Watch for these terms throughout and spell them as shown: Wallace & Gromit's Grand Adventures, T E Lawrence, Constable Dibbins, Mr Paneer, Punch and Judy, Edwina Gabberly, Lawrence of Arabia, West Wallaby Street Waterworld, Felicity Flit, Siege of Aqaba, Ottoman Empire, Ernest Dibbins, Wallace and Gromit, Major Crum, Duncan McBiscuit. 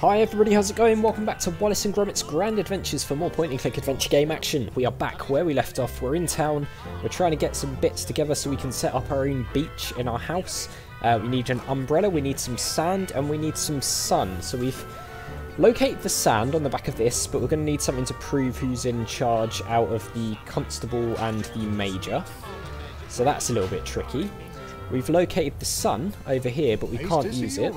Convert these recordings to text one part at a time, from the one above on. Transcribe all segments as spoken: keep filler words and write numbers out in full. Hi everybody, how's it going? Welcome back to Wallace and Gromit's Grand Adventures for more point and click adventure game action. We are back where we left off. We're in town. We're trying to get some bits together so we can set up our own beach in our house. Uh, we need an umbrella, we need some sand, and we need some sun. So we've located the sand on the back of this, but we're going to need something to prove who's in charge out of the constable and the major. So that's a little bit tricky. We've located the sun over here, but we can't use it.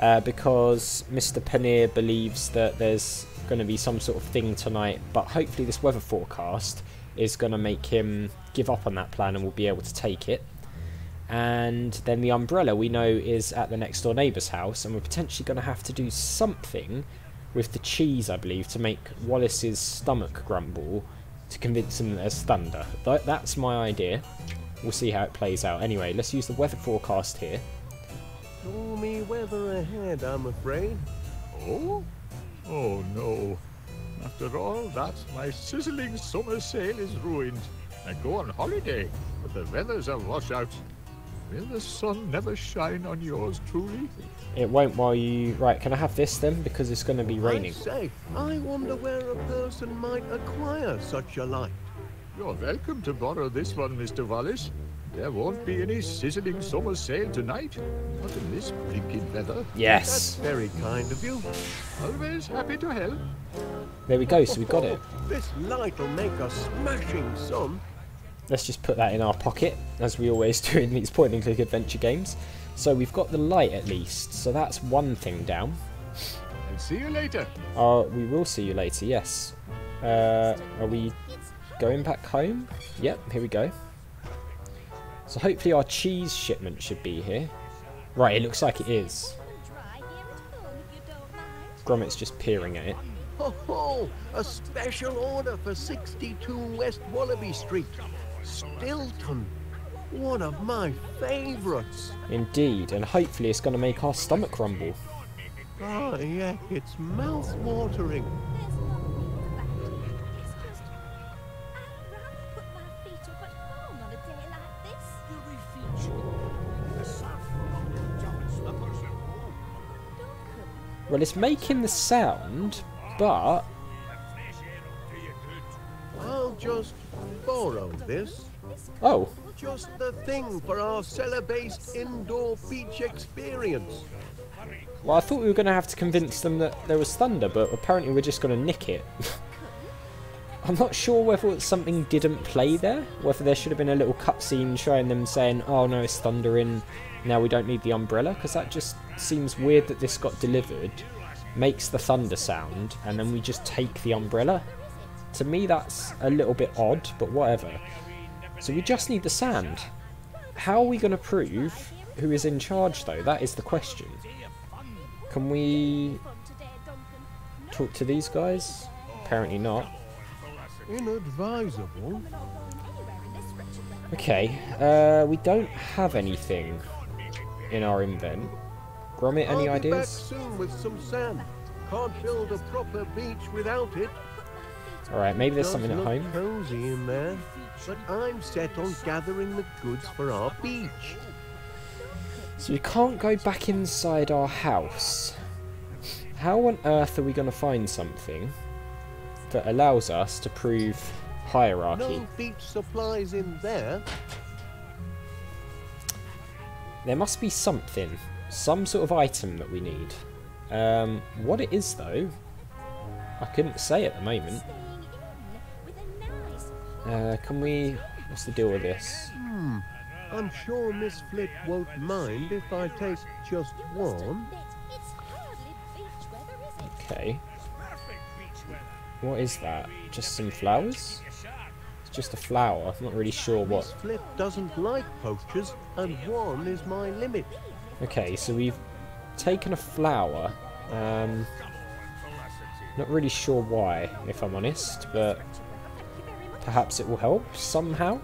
Uh, because Mr Paneer believes that there's going to be some sort of thing tonight, but hopefully this weather forecast is going to make him give up on that plan and we'll be able to take it. And then the umbrella we know is at the next door neighbour's house, and we're potentially going to have to do something with the cheese, I believe, to make Wallace's stomach grumble to convince him that there's thunder. Th that's my idea. We'll see how it plays out. Anyway, let's use the weather forecast here. Stormy weather ahead, I'm afraid. Oh? Oh no. After all that, my sizzling summer sail is ruined. I go on holiday, but the weather's a washout. Will the sun never shine on yours truly? It won't while you... Right, can I have this then? Because it's going to be raining. I say, I wonder where a person might acquire such a light. You're welcome to borrow this one, Mister Wallace. There won't be any sizzling summer sail tonight. Not in this blinking weather. Yes. That's very kind of you. Always happy to help. There we go, so we got it. This light will make a smashing sun. Let's just put that in our pocket, as we always do in these point and click adventure games. So we've got the light at least, so that's one thing down. I'll see you later. Uh, we will see you later, yes. Uh, are we going back home? Yep, here we go. So hopefully our cheese shipment should be here. Right, it looks like it is. Gromit's just peering at it. Ho ho! A special order for sixty-two West Wallaby Street. Stilton. One of my favourites. Indeed, and hopefully it's going to make our stomach rumble. Oh yeah, it's mouth-watering. Well, it's making the sound, but... I'll just borrow this. Oh. Just the thing for our cellar-based indoor beach experience. Well, I thought we were going to have to convince them that there was thunder, but apparently we're just going to nick it. I'm not sure whether something didn't play there, whether there should have been a little cutscene showing them saying, oh no, it's thundering, now we don't need the umbrella, because that just seems weird that this got delivered, makes the thunder sound, and then we just take the umbrella. To me that's a little bit odd, but whatever. So we just need the sand. How are we going to prove who is in charge though? That is the question. Can we talk to these guys? Apparently not. Inadvisable. Okay, uh, we don't have anything in our invent. Gromit, any I'll be ideas? Back soon with some sand. Can't build a proper beach without it. All right, maybe there's something at home. Cozy in there, but I'm set on gathering the goods for our beach. So we can't go back inside our house. How on earth are we going to find something that allows us to prove hierarchy? No beach supplies in there. There must be something, some sort of item that we need. Um, what it is though, I couldn't say at the moment. Uh, can we? What's the deal with this? Hmm. I'm sure Miss Flit won't mind if I take just one. Okay. What is that? Just some flowers? It's just a flower. I'm not really sure what. Flip doesn't like poachers, and one is my limit. Okay, so we've taken a flower. Um, not really sure why, if I'm honest, but perhaps it will help somehow.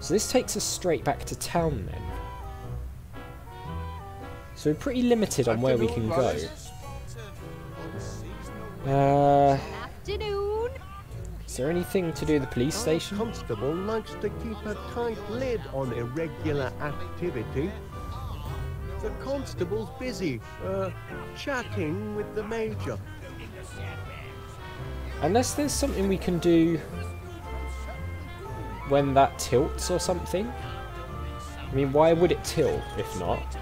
So this takes us straight back to town then. So we're pretty limited on where we can go. Uh, Afternoon. Is there anything to do with the police station? Our constable likes to keep a tight lid on irregular activity. The constable's busy, uh, chatting with the major. Unless there's something we can do when that tilts or something. I mean, why would it tilt if not?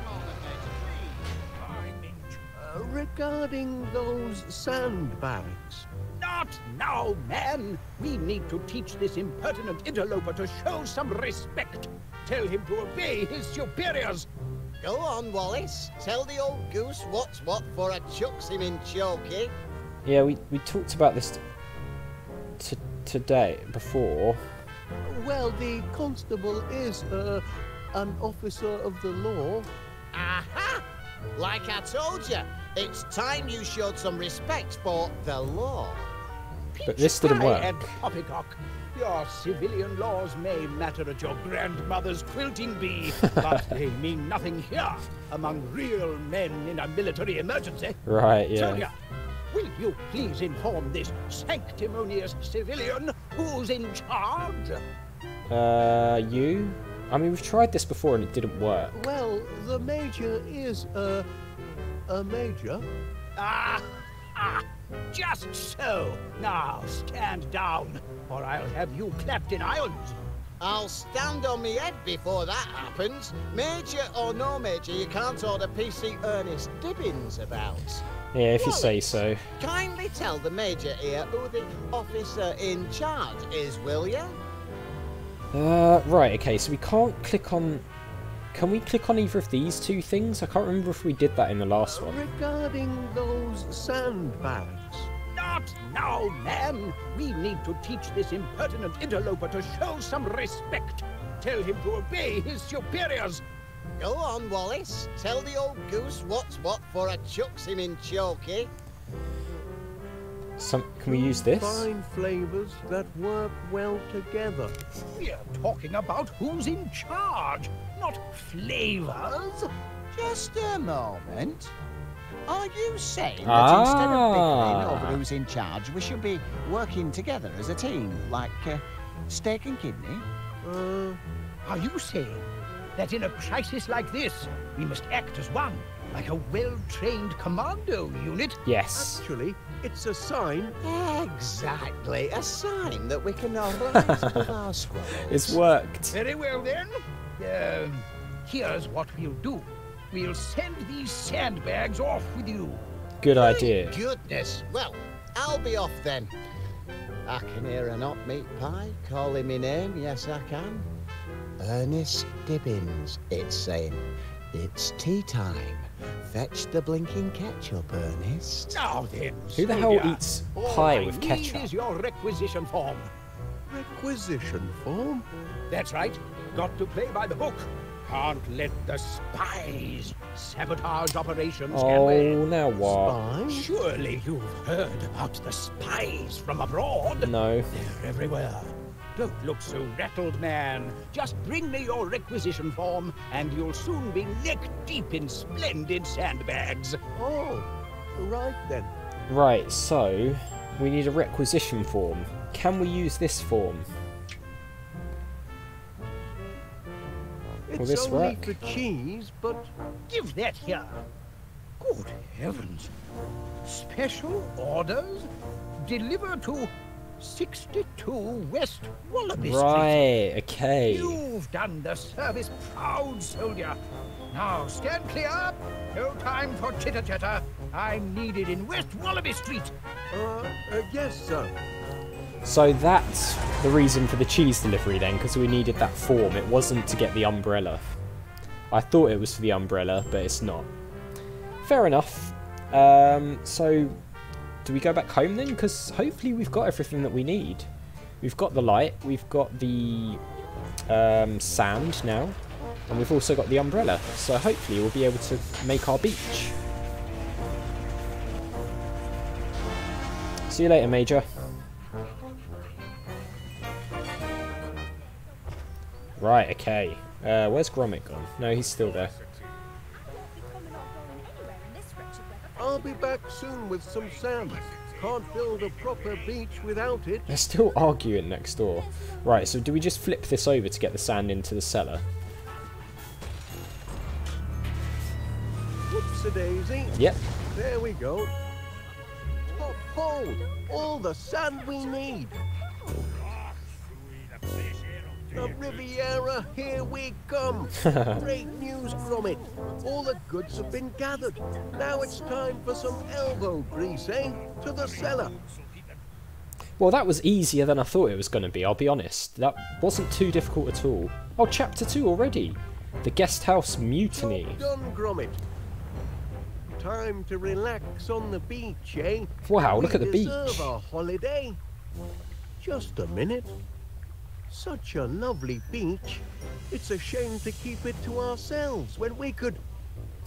Uh, regarding those sandbags. Not now, man! We need to teach this impertinent interloper to show some respect. Tell him to obey his superiors. Go on, Wallace. Tell the old goose what's what for a chucks him in choky. Yeah, we, we talked about this t today, before. Well, the constable is uh, an officer of the law. Aha! Like I told you, it's time you showed some respect for the law. But this didn't work. And poppycock. Your civilian laws may matter at your grandmother's quilting bee, but they mean nothing here among real men in a military emergency. Right, yeah. Sonia, will you please inform this sanctimonious civilian who's in charge? Uh, you? I mean, we've tried this before and it didn't work. Well, the major is a... a major. Ah! Ah! Just so. Now stand down, or I'll have you clapped in irons. I'll stand on me head before that happens. Major or no major, you can't order P C Ernest Dibbins about. Yeah, if Wallace, you say so. Kindly tell the major here who the officer in charge is, will you? Uh, right, okay, so we can't click on... Can we click on either of these two things? I can't remember if we did that in the last one. Regarding those sandbags. Not now, man! We need to teach this impertinent interloper to show some respect. Tell him to obey his superiors. Go on, Wallace. Tell the old goose what's what for a chucks him in choky. Some, can we use this? Fine flavors that work well together. We're talking about who's in charge, not flavors. Just a moment. Are you saying ah. that instead of bickering over who's in charge, we should be working together as a team, like uh, steak and kidney? Uh, Are you saying that in a crisis like this, we must act as one? Like a well-trained commando unit? Yes. Actually, it's a sign. Exactly. A sign that we can normalize with our squad. It's worked. Very well, then. Um, here's what we'll do. We'll send these sandbags off with you. Good Thank idea. Goodness. Well, I'll be off then. I can hear a hot meat pie. Call him my name. Yes, I can. Ernest Dibbins, it's saying. It's tea time. Fetch the blinking ketchup, Ernest. Now then, who the hell eats pie with ketchup? All I need is your requisition form. Requisition form? That's right. Got to play by the book. Can't let the spies sabotage operations. Oh, now what? Spies? Surely you've heard about the spies from abroad. No. They're everywhere. Don't look so rattled, man. Just bring me your requisition form, and you'll soon be neck deep in splendid sandbags. Oh, right then. Right, so we need a requisition form. Can we use this form? It's Will this only work? For cheese, but give that here. Good heavens! Special orders delivered to sixty-two West Wallaby Street. Right, okay. You've done the service, proud soldier. Now stand clear. No time for chitter-chatter. I'm needed in West Wallaby Street. Uh, uh, yes, sir. So that's the reason for the cheese delivery then, because we needed that form. It wasn't to get the umbrella. I thought it was for the umbrella, but it's not. Fair enough. Um, so... Do we go back home then? Because hopefully we've got everything that we need. We've got the light, we've got the um, sand now, and we've also got the umbrella. So hopefully we'll be able to make our beach. See you later, Major. Right, okay. Uh, where's Gromit gone? No, he's still there. I'll be back soon with some sand. Can't build a proper beach without it. They're still arguing next door. Right, so do we just flip this over to get the sand into the cellar? That's a daisy. Yep. There we go. Oh, hold! All the sand we need. The Riviera, here we come. Great news, Gromit. All the goods have been gathered. Now it's time for some elbow grease, eh? To the cellar. Well, that was easier than I thought it was going to be, I'll be honest. That wasn't too difficult at all. Oh, chapter two already. The guest house mutiny. Well done, Gromit. Time to relax on the beach, eh? Wow, we look at the beach. Deserve a holiday. Just a minute. Such a lovely beach. It's a shame to keep it to ourselves when we could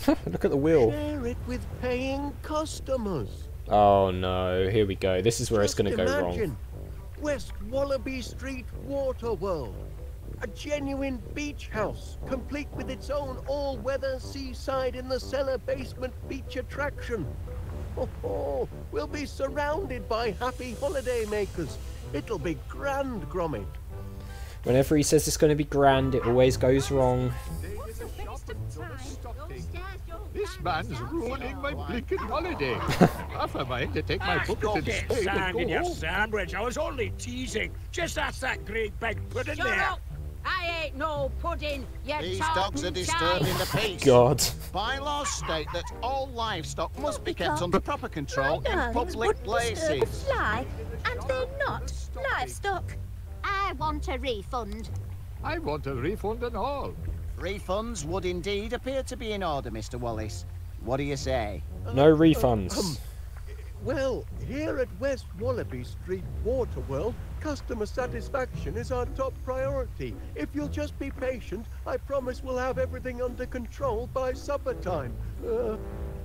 look at the wheel. Share it with paying customers. Oh no, here we go. This is where Just it's going to go wrong. West Wallaby Street Waterworld. A genuine beach house, complete with its own all-weather seaside in the cellar basement beach attraction. Oh, oh, we'll be surrounded by happy holidaymakers. It'll be grand, Gromit. Whenever he says it's going to be grand, it always goes wrong. This man's ruining my blinking holiday. Half a mind to take my book and stay with sand in your sandwich. I was only teasing. Just ask that great big pudding Shut there. Up. I ain't no pudding. You These dogs are disturbing child. the peace. God. Bylaws state that all livestock must be kept under proper control no, in public places. Fly, and they're not livestock. I want a refund. I want a refund and all. Refunds would indeed appear to be in order, Mister Wallace. What do you say? No uh, refunds. Uh, um, well, here at West Wallaby Street Waterworld, customer satisfaction is our top priority. If you'll just be patient, I promise we'll have everything under control by supper time. Uh,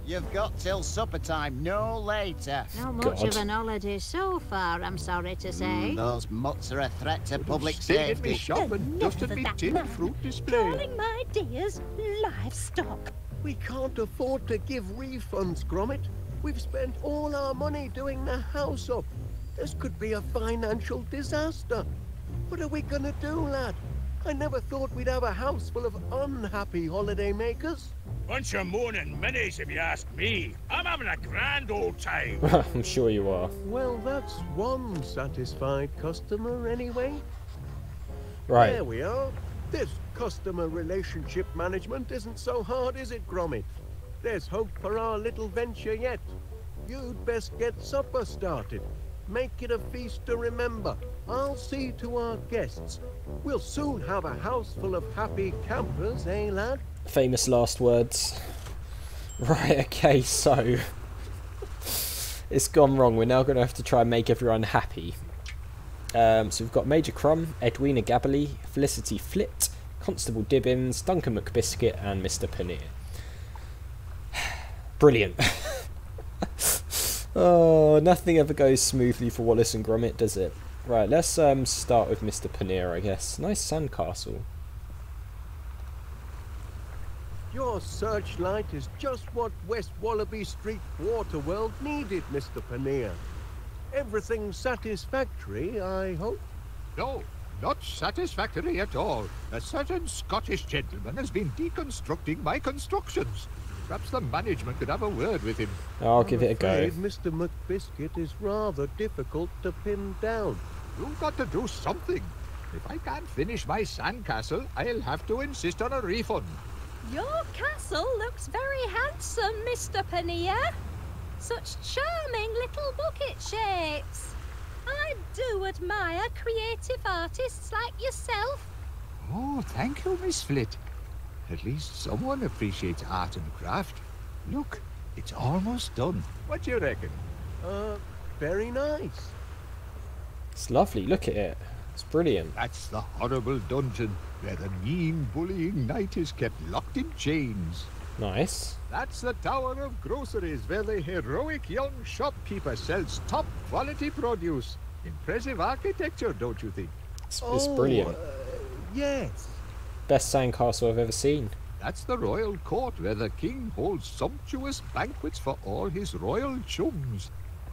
You've got till supper time, no later. Not much God. of an holiday so far, I'm sorry to say. Mm, those mutts are a threat to public safety. Shop and dusted me tin fruit display. Calling my dears livestock. We can't afford to give refunds, Gromit. We've spent all our money doing the house up. This could be a financial disaster. What are we gonna do, lad? I never thought we'd have a house full of unhappy holidaymakers. Bunch of moaning minis, if you ask me. I'm having a grand old time. I'm sure you are. Well, that's one satisfied customer anyway. Right. There we are. This customer relationship management isn't so hard, is it, Gromit? There's hope for our little venture yet. You'd best get supper started. Make it a feast to remember. I'll see to our guests. We'll soon have a house full of happy campers, eh, lad? Famous last words. Right, okay, so it's gone wrong. We're now going to have to try and make everyone happy. Um, so we've got Major Crum, Edwina Gabberly, Felicity Flit, Constable Dibbins, Duncan McBiscuit, and Mr Paneer. Brilliant. Oh, nothing ever goes smoothly for Wallace and Gromit, does it? Right, let's um, start with Mister Paneer, I guess. Nice sandcastle. Your searchlight is just what West Wallaby Street Waterworld needed, Mister Paneer. Everything satisfactory, I hope? No, not satisfactory at all. A certain Scottish gentleman has been deconstructing my constructions. Perhaps the management could have a word with him. I'll give it a go. Mister McBiscuit is rather difficult to pin down. You've got to do something. If I can't finish my sandcastle, I'll have to insist on a refund. Your castle looks very handsome, Mister Paneer. Such charming little bucket shapes. I do admire creative artists like yourself. Oh, thank you, Miss Flit. At least someone appreciates art and craft. Look, it's almost done. What do you reckon? Uh, very nice. It's lovely, look at it. It's brilliant. That's the horrible dungeon where the mean bullying knight is kept locked in chains. Nice. That's the Tower of Groceries where the heroic young shopkeeper sells top quality produce. Impressive architecture, don't you think? It's, oh, it's brilliant. Uh, yes. Best sandcastle I've ever seen. That's the royal court where the king holds sumptuous banquets for all his royal chums.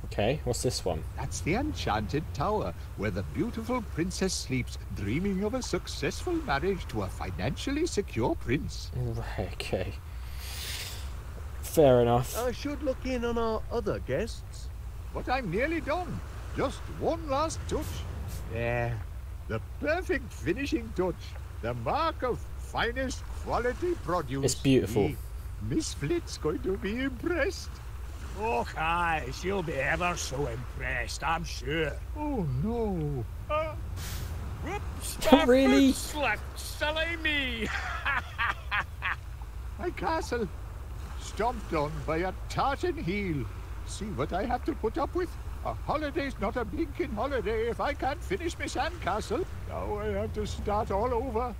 Okay, what's this one? That's the enchanted tower where the beautiful princess sleeps, dreaming of a successful marriage to a financially secure prince. Right, okay. fair enough. I should look in on our other guests. But I'm nearly done. Just one last touch. Yeah, the perfect finishing touch. The mark of finest quality produce. It's beautiful. Miss Flit's going to be impressed. Oh, aye, she'll be ever so impressed, I'm sure. Oh, no. Uh, whoops, oh, really? Slut, silly me. My castle, stomped on by a tartan heel. See what I have to put up with? A holiday's not a blinking holiday if I can't finish my sandcastle. Now I have to start all over.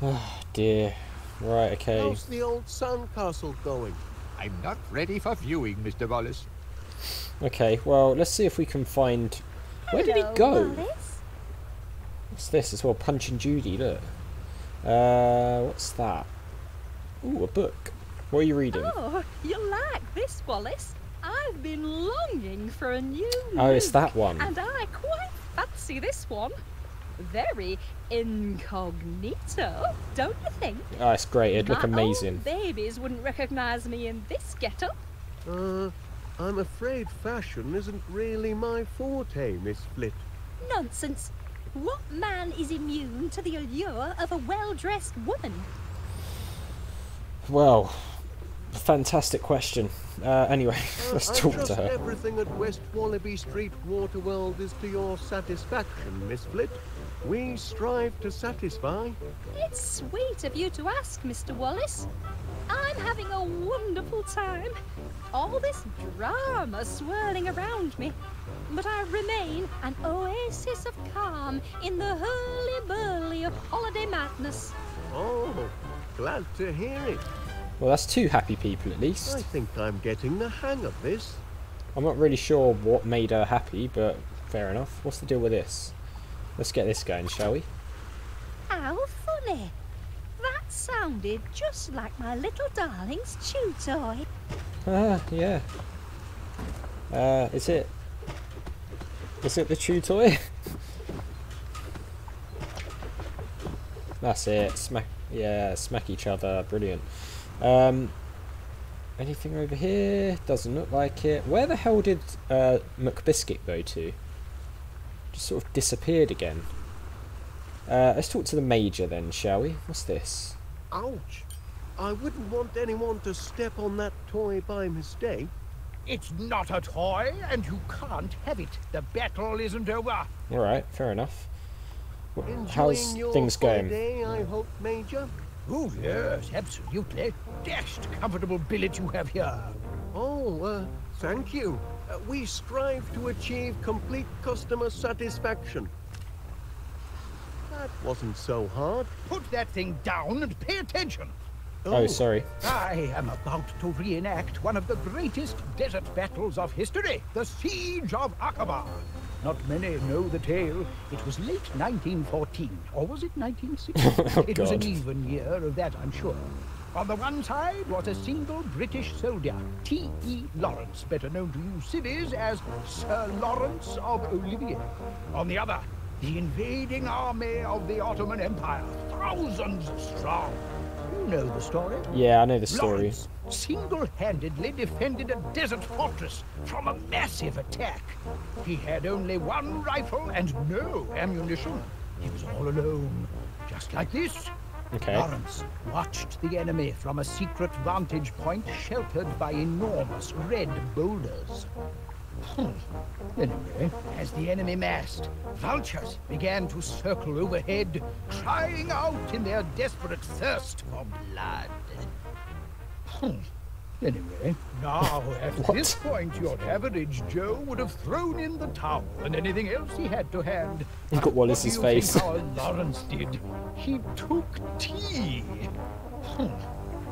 Oh, dear. Right, okay. How's the old sandcastle going? I'm not ready for viewing, Mister Wallace. Okay, well, let's see if we can find... Where Hello, did he go? Wallace. What's this as well? Punch and Judy, look. Uh, what's that? Ooh, a book. What are you reading? Oh, you like this, Wallace. I've been longing for a new book. Oh, it's that one. And I quite fancy this one. Very incognito, don't you think? Oh, it's great. It'd look amazing. My old babies wouldn't recognise me in this get-up. Uh, I'm afraid fashion isn't really my forte, Miss Flit. Nonsense. What man is immune to the allure of a well-dressed woman? Well, fantastic question. Uh, anyway, uh, let's talk to her. Everything at West Wallaby Street Waterworld is to your satisfaction, Miss Flit. We strive to satisfy. It's sweet of you to ask, Mister Wallace. I'm having a wonderful time. All this drama swirling around me. But I remain an oasis of calm in the hurly-burly of holiday madness. Oh, glad to hear it. Well, that's two happy people at least. I think I'm getting the hang of this. I'm not really sure what made her happy, but fair enough. What's the deal with this? Let's get this going, shall we? How funny. That sounded just like my little darling's chew toy. Ah, yeah. Uh, is it... Is it the chew toy? That's it. Smack... Yeah, smack each other. Brilliant. Um, anything over here? Doesn't look like it. Where the hell did uh, McBiscuit go to? Just sort of disappeared again. Uh, let's talk to the Major then, shall we? What's this? Ouch! I wouldn't want anyone to step on that toy by mistake. It's not a toy, and you can't have it. The battle isn't over. All right, fair enough. Enjoying How's your things going? Day, I hope, Major. Oh, yes, absolutely. Dashed comfortable billet you have here. Oh, uh, thank you. Uh, we strive to achieve complete customer satisfaction. That wasn't so hard. Put that thing down and pay attention. Oh, oh sorry. I am about to reenact one of the greatest desert battles of history, the Siege of Aqaba. Not many know the tale. It was late nineteen fourteen, or was it nineteen sixteen? oh, it God. was an even year of that, I'm sure. On the one side was a single British soldier, T E Lawrence, better known to you civvies as Sir Lawrence of Arabia. On the other, the invading army of the Ottoman Empire, thousands strong. You know the story? Yeah, I know the story. Lawrence single-handedly defended a desert fortress from a massive attack. He had only one rifle and no ammunition. He was all alone, just like this. Okay. Lawrence watched the enemy from a secret vantage point sheltered by enormous red boulders. Anyway, as the enemy massed, vultures began to circle overhead, crying out in their desperate thirst for blood. Anyway, now at this point, your average Joe would have thrown in the towel and anything else he had to hand. Look at Wallace's face. What do you think our Lawrence did? He took tea.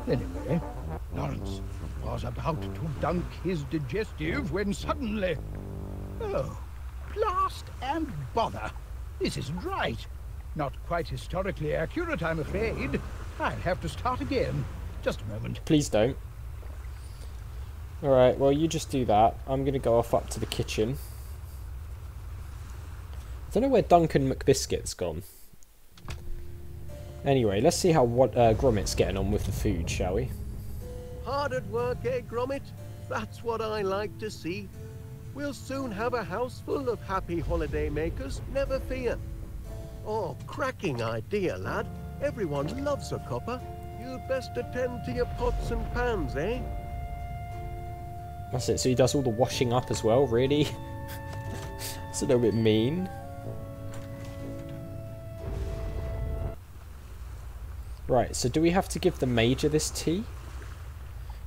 Anyway, Lawrence was about to dunk his digestive when suddenly... Oh, blast and bother. This isn't right. Not quite historically accurate, I'm afraid. I'll have to start again. Just a moment. Please don't. Alright, well, you just do that. I'm going to go off up to the kitchen. I don't know where Duncan McBiscuit's gone. Anyway, let's see how what uh, Gromit's getting on with the food, shall we? Hard at work, eh, Gromit? That's what I like to see. We'll soon have a house full of happy holidaymakers, never fear. Oh, cracking idea, lad. Everyone loves a copper. You'd best attend to your pots and pans, eh? That's it, so he does all the washing up as well, really? That's a little bit mean. Right, so do we have to give the Major this tea?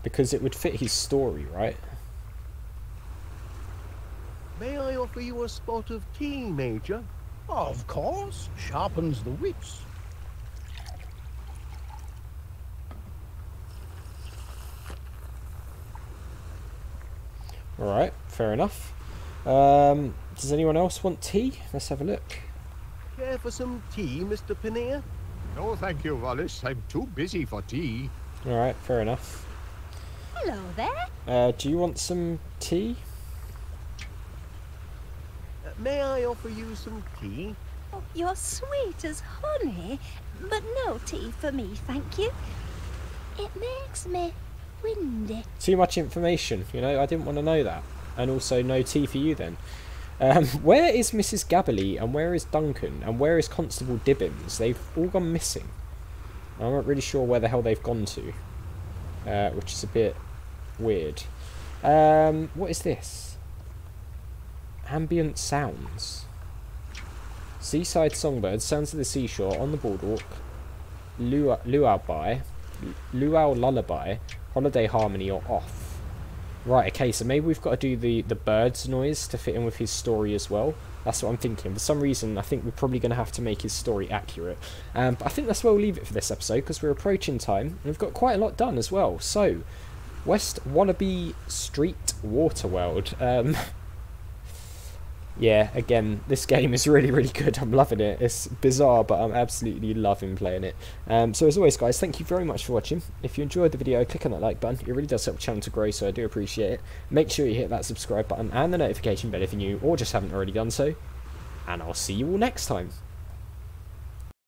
Because it would fit his story, right? May I offer you a spot of tea, Major? Of course. Sharpens the wits. Alright, fair enough. Um, does anyone else want tea? Let's have a look. Care for some tea, Mr Paneer? No, thank you, Wallace. I'm too busy for tea. Alright, fair enough. Hello there. Uh, do you want some tea? Uh, may I offer you some tea? Oh, you're sweet as honey, but no tea for me, thank you. It makes me... windy. Too much information, you know, I didn't want to know that. And also no tea for you then. Um, where is Missus Gabberly and where is Duncan and where is Constable Dibbins? They've all gone missing. I'm not really sure where the hell they've gone to, uh, which is a bit weird. Um, what is this? Ambient sounds. Seaside songbirds, sounds of the seashore, on the boardwalk, luau, luau, luau lullaby, holiday harmony or off. Right, okay, so maybe we've got to do the, the bird's noise to fit in with his story as well. That's what I'm thinking. For some reason, I think we're probably going to have to make his story accurate. Um, but I think that's where we'll leave it for this episode, because we're approaching time, and we've got quite a lot done as well. So, West Wallaby Street Waterworld. Um, yeah, again, this game is really, really good. I'm loving it. It's bizarre, but I'm absolutely loving playing it. Um, so as always, guys, thank you very much for watching. If you enjoyed the video, click on that like button. It really does help the channel to grow, so I do appreciate it. Make sure you hit that subscribe button and the notification bell if you're new or just haven't already done so. And I'll see you all next time.